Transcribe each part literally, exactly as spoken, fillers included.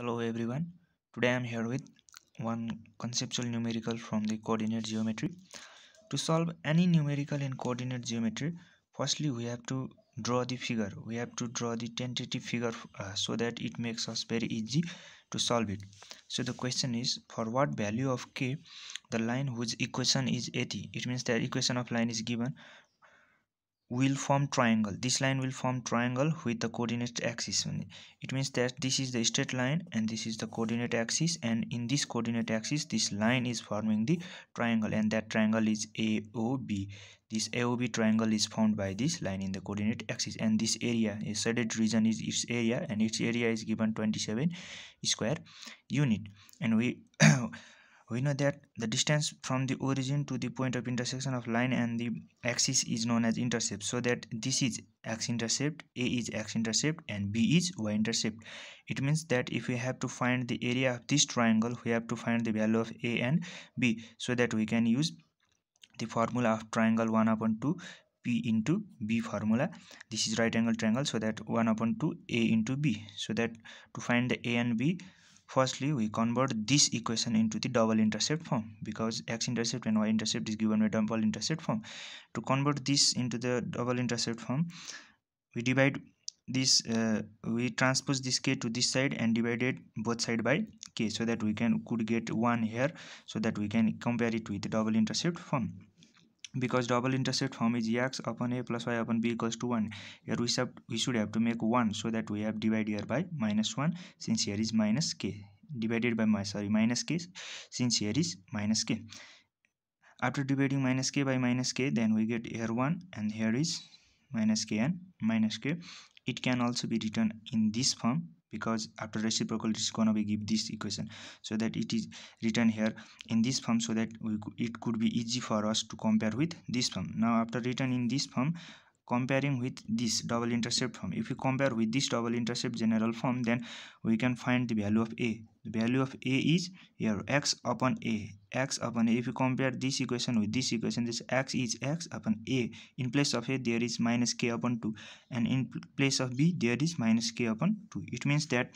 Hello everyone, today I am here with one conceptual numerical from the coordinate geometry. To solve any numerical in coordinate geometry, firstly we have to draw the figure, we have to draw the tentative figure uh, so that it makes us very easy to solve it. So the question is, for what value of k the line whose equation is eighty, it means that equation of line is given, will form triangle. This line will form triangle with the coordinate axis. It means that this is the straight line and this is the coordinate axis, and in this coordinate axis this line is forming the triangle, and that triangle is A O B. This A O B triangle is formed by this line in the coordinate axis, and this area, a shaded region, is its area, and its area is given twenty-seven square unit. And we we know that the distance from the origin to the point of intersection of line and the axis is known as intercept, so that this is x-intercept, A is x-intercept, and B is y-intercept. It means that if we have to find the area of this triangle, we have to find the value of A and B, so that we can use the formula of triangle one upon two P into B formula. This is right angle triangle, so that one upon two A into B, so that to find the A and B, firstly, we convert this equation into the double intercept form, because x-intercept and y-intercept is given by double intercept form. To convert this into the double intercept form, we divide this, uh, we transpose this k to this side and divided both side by k, so that we can could get one here, so that we can compare it with the double intercept form. Because double intercept form is x upon a plus y upon b equals to one, here we, sub, we should have to make one, so that we have divided here by minus one, since here is minus k, divided by my sorry minus k, since here is minus k. After dividing minus k by minus k, then we get here one, and here is minus k and minus k. It can also be written in this form, because after reciprocal it's gonna be give this equation, so that it is written here in this form, so that we, it could be easy for us to compare with this form. Now after written in this form, comparing with this double intercept form, if we compare with this double intercept general form, then we can find the value of A. The value of A is here x upon a x upon a. If you compare this equation with this equation, this x is x upon a. In place of a there is minus k upon two, and in place of b there is minus k upon two. It means that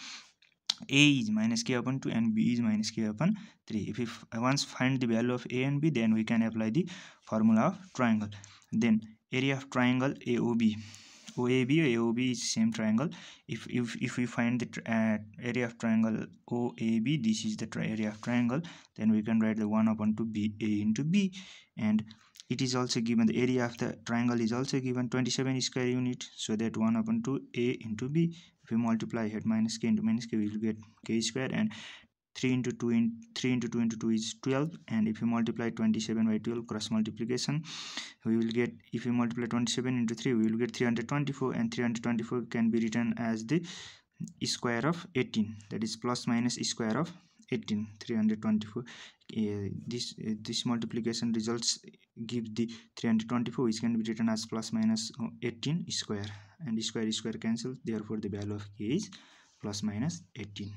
a is minus k upon two and b is minus k upon three. If we once find the value of a and b, then we can apply the formula of triangle. Then area of triangle A O B. O A B or A O B is same triangle. If if, if we find the uh, area of triangle O A B, this is the area of triangle, then we can write the one upon two B A into B, and it is also given, the area of the triangle is also given twenty-seven square unit, so that one upon two A into B. If we multiply here minus k into minus k, we will get k square, and three into two in three into two into two is twelve, and if you multiply twenty-seven by twelve cross multiplication, we will get, if you multiply twenty-seven into three, we will get three hundred twenty-four, and three hundred twenty-four can be written as the square of eighteen, that is plus minus square of eighteen. Three hundred twenty-four, uh, this uh, this multiplication results give the three hundred twenty-four, which can be written as plus minus eighteen square, and square square cancels, therefore the value of k is plus minus eighteen.